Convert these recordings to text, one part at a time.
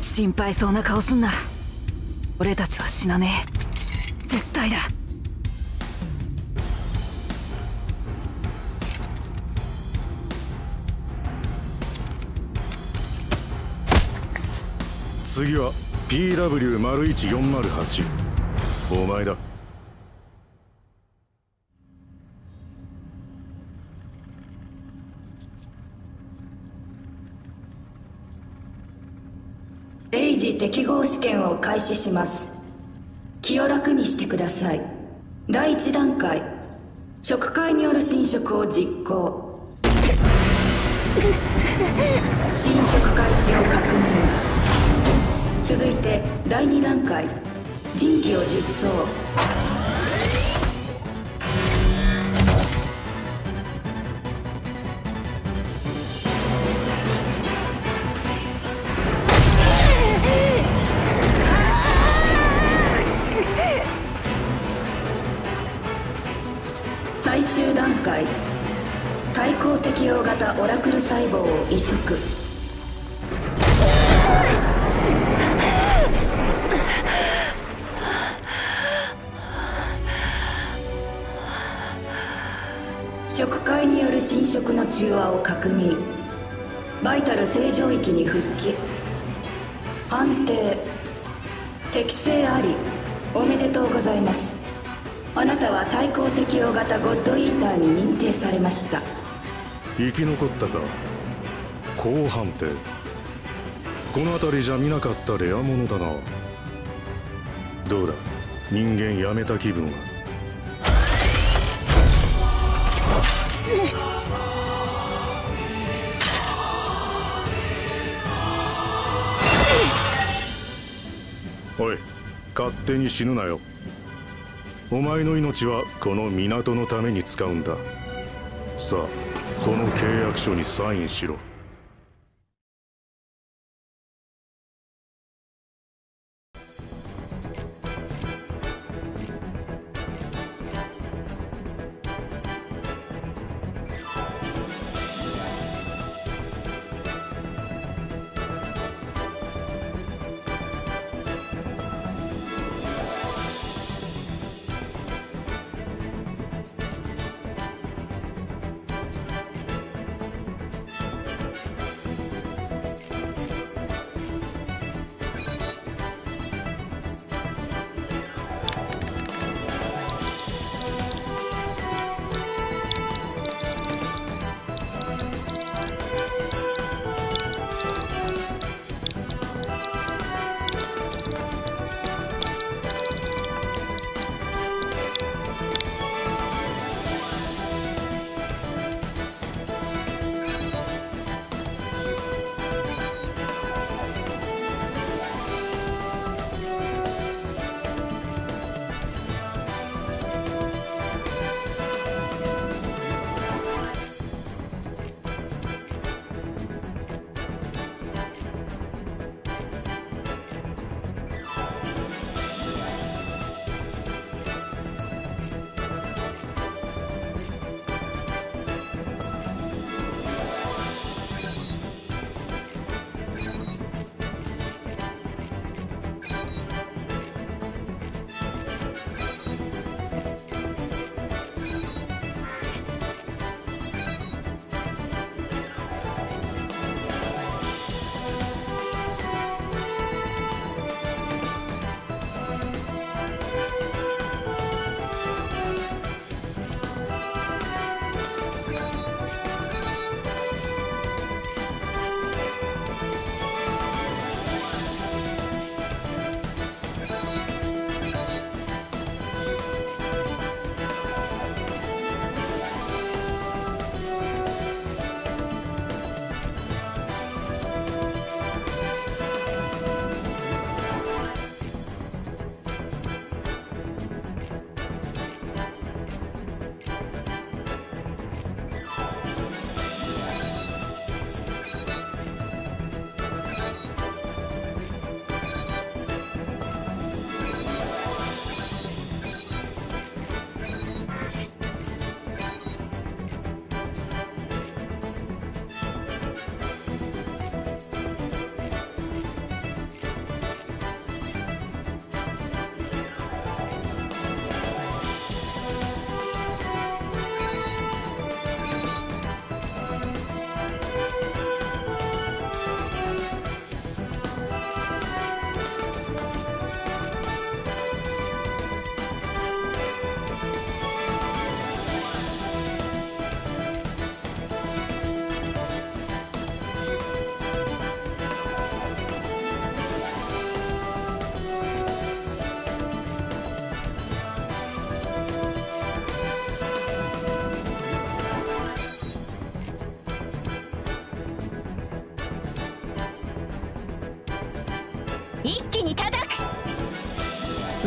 心配そうな顔すんな。俺たちは死なねえ。絶対だ。次は PW-01-408 お前だ。エイジ適合試験を開始します。気を楽にしてください。第1段階、食害による侵食を実行。侵食開始を確認。続いて第2段階、人機を実装。最終段階、対抗適応型オラクル細胞を移植。食害による侵食の中和を確認。バイタル正常域に復帰。判定適正あり。おめでとうございます。あなたは対抗適応型ゴッドイーターに認定されました。生き残ったか。好判定。この辺りじゃ見なかったレアものだな。どうだ、人間やめた気分は。おい、勝手に死ぬなよ。お前の命はこの港のために使うんだ。さあ、この契約書にサインしろ。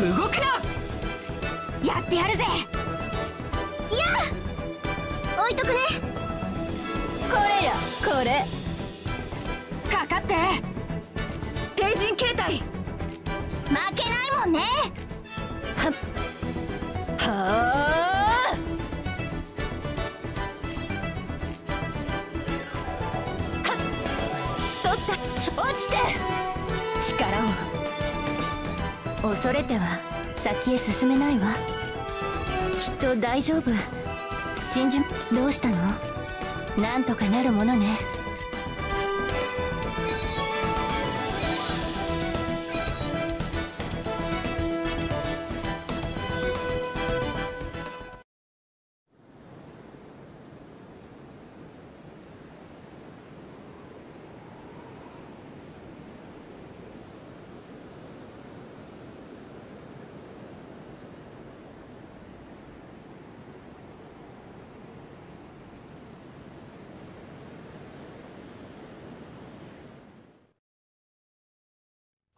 動くな。やってやるぜ。いやあ、置いとくね。これやこれ、かかって。帝人形態負けないもんね。はっはあ。落ちて力を恐れては先へ進めないわ。きっと大丈夫。信じ。どうしたの？なんとかなるものね。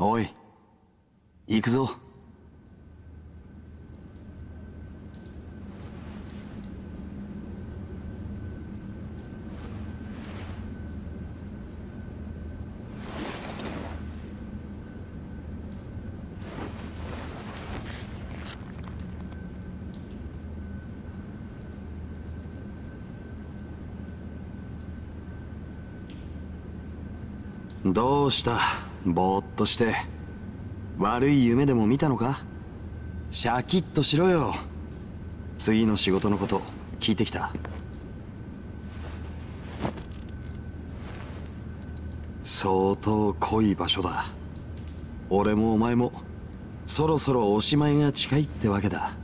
おい、行くぞ。どうした？ぼーっとして悪い夢でも見たのか？シャキッとしろよ。次の仕事のこと聞いてきた。相当濃い場所だ。俺もお前もそろそろおしまいが近いってわけだ。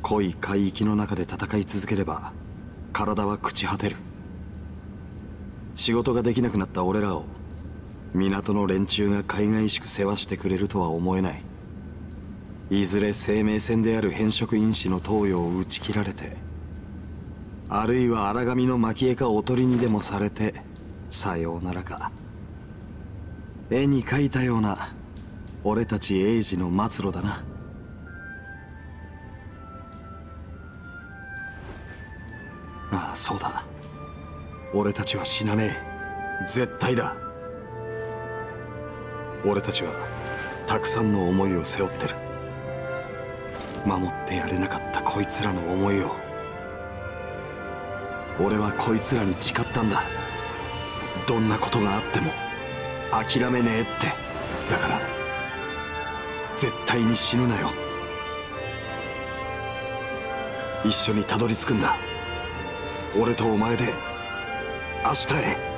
濃い海域の中で戦い続ければ体は朽ち果てる。仕事ができなくなった俺らを港の連中がかいがいしく世話してくれるとは思えない。いずれ生命線である変色因子の投与を打ち切られて、あるいは荒神の蒔絵かおとりにでもされてさようならか。絵に描いたような俺たち栄治の末路だな。ああそうだ、俺たちは死なねえ。絶対だ。俺たちはたくさんの思いを背負ってる。守ってやれなかったこいつらの思いを。俺はこいつらに誓ったんだ。どんなことがあっても諦めねえって。だから絶対に死ぬなよ。一緒にたどり着くんだ。俺とお前で明日へ。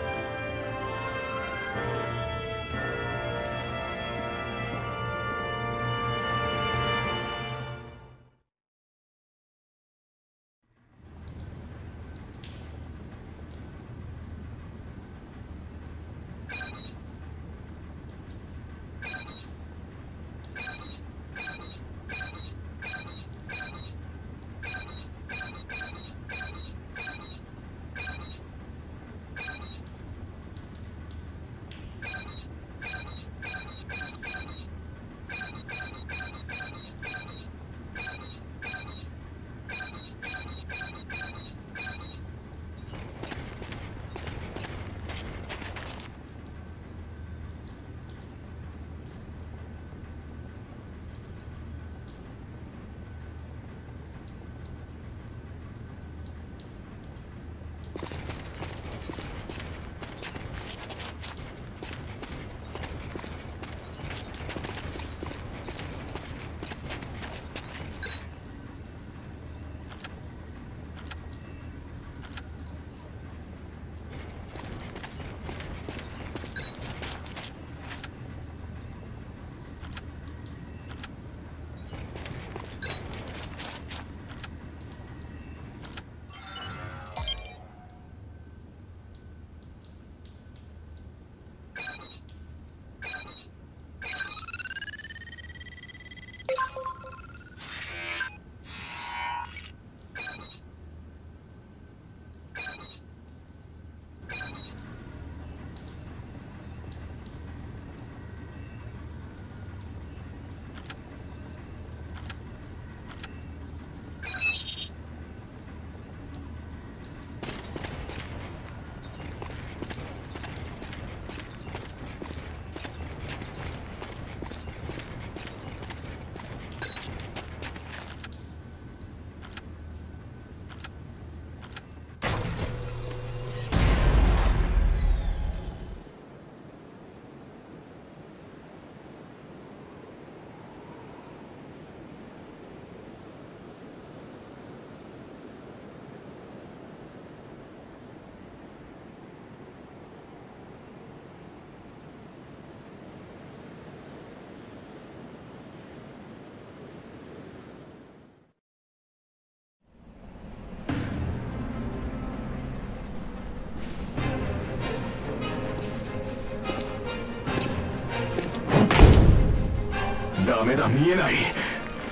ダメだ、見えない。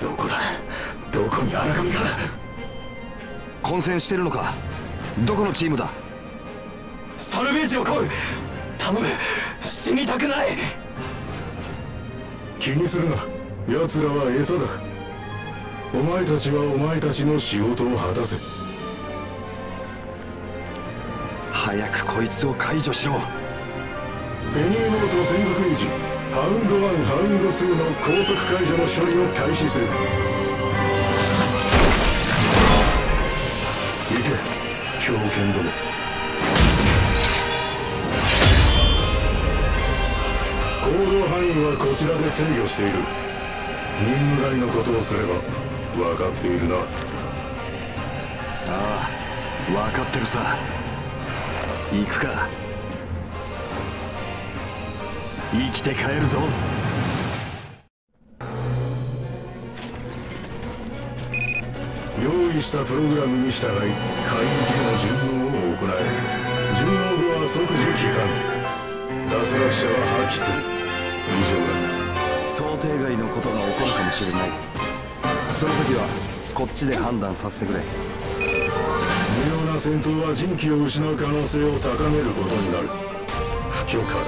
どこだ、どこに荒神が。混戦してるのか。どこのチームだ。サルベージを来い。頼む、死にたくない。気にするな、奴らは餌だ。お前たちはお前たちの仕事を果たせ。早くこいつを解除しろ。ペニーノート専属エージハウンド1、ハウンド2の高速解除の処理を開始する。行け、狂犬ども。行動範囲はこちらで制御している。任務外のことをすれば分かっているな。ああ、分かってるさ。行くか、生きて帰るぞ。用意したプログラムに従い海域での順応を行え。順応後は即時帰還。脱落者は破棄する。以上だ。想定外のことが起こるかもしれない。その時はこっちで判断させてくれ。無用な戦闘は人気を失う可能性を高めることになる。不許可だ。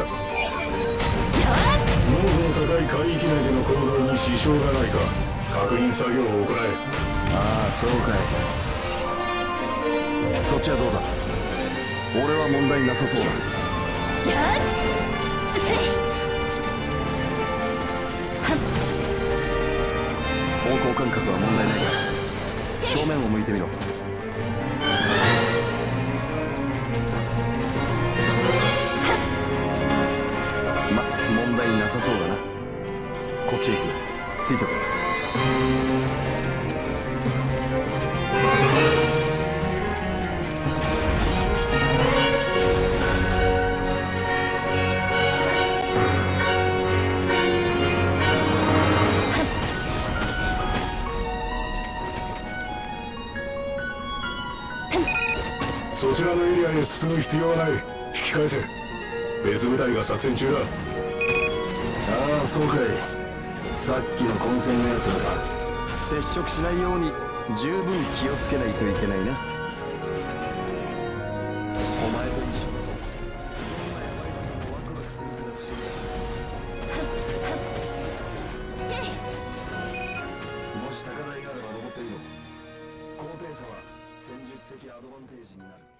濃度の高い海域内での行動に支障がないか確認作業を行え。ああ、そうかい。そっちはどうだ。俺は問題なさそうだ。よっ、方向感覚は問題ないが正面を向いてみろ。ま、問題なさそうだな。こっちへ行く、ついてこい。そちらのエリアに進む必要はない。引き返せ。別部隊が作戦中だ。ああ、そうかい。さっきの混戦のやつらか。接触しないように十分気をつけないといけないな。お前と一緒だとワクワクするから不思議だ。もし高台があれば登ってみろ。高低差は戦術的アドバンテージになる。